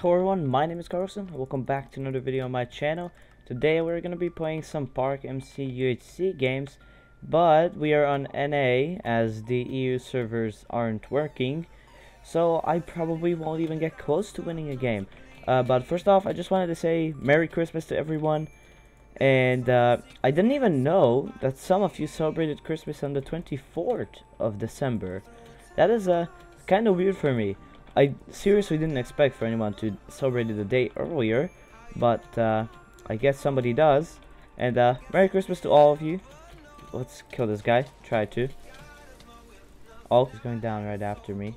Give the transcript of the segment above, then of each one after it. Hello everyone, my name is Carlson. Welcome back to another video on my channel. Today we're going to be playing some Park MC UHC games, but we are on NA as the EU servers aren't working, so I probably won't even get close to winning a game. But first off, I just wanted to say Merry Christmas to everyone, and I didn't even know that some of you celebrated Christmas on the 24th of December. That is kind of weird for me. I seriously didn't expect for anyone to celebrate the day earlier, but I guess somebody does. And Merry Christmas to all of you. Let's kill this guy. Try to. Oh, he's going down right after me.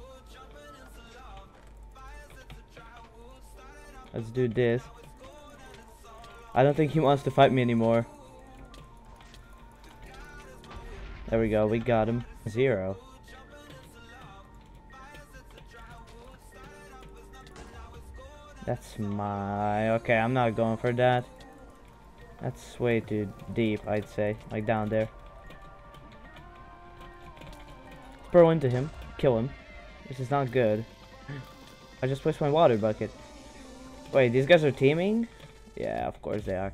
Let's do this. I don't think he wants to fight me anymore. There we go. We got him. 0. That's my... Okay, I'm not going for that. That's way too deep, I'd say. Like, down there. Throw into him. Kill him. This is not good. I just pushed my water bucket. Wait, these guys are teaming? Yeah, of course they are.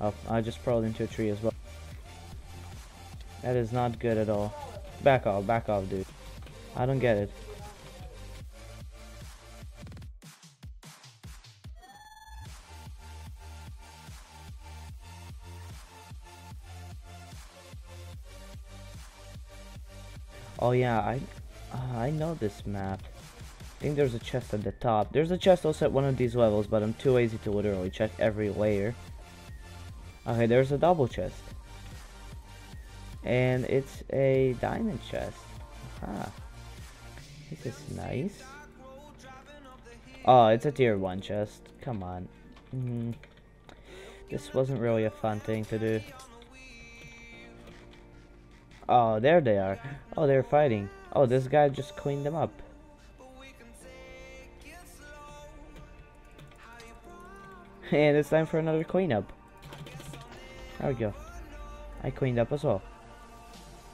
Oh, I just rolled into a tree as well. That is not good at all. Back off, dude. I don't get it. Oh yeah, I know this map. I think there's a chest at the top. There's a chest also at one of these levels, but I'm too lazy to literally check every layer. Okay, there's a double chest. And it's a diamond chest. Aha. This is nice. Oh, it's a tier 1 chest. Come on. This wasn't really a fun thing to do. Oh, there they are. Oh, they're fighting. Oh, this guy just cleaned them up. And it's time for another cleanup. There we go. I cleaned up as well.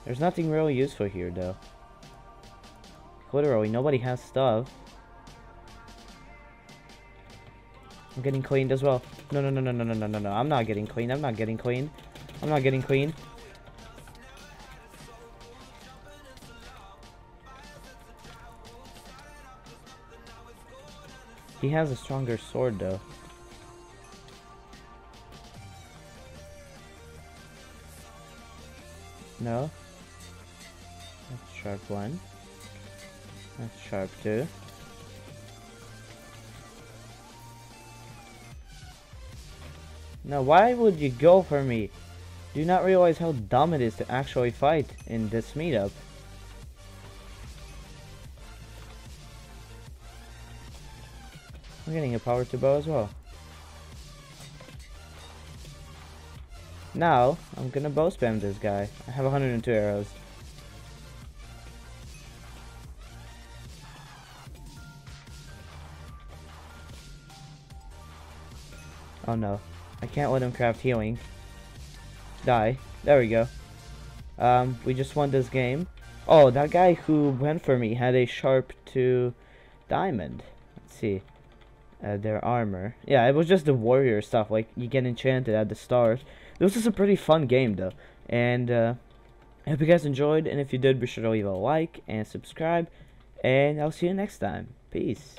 There's nothing really useful here, though. Literally, nobody has stuff. I'm getting cleaned as well. No. I'm not getting cleaned. I'm not getting cleaned. He has a stronger sword, though. No. That's sharp 1. That's sharp 2. Now, why would you go for me? Do you not realize how dumb it is to actually fight in this meetup? I'm getting a power 2 bow as well. Now, I'm gonna bow spam this guy. I have 102 arrows. Oh no. I can't let him craft healing. Die. There we go. We just won this game. Oh, that guy who went for me had a sharp 2 diamond. Let's see. Their armor. Yeah, it was just the warrior stuff, like you get enchanted at the start. This is a pretty fun game though, and I hope you guys enjoyed, and if you did, be sure to leave a like and subscribe, and I'll see you next time. Peace.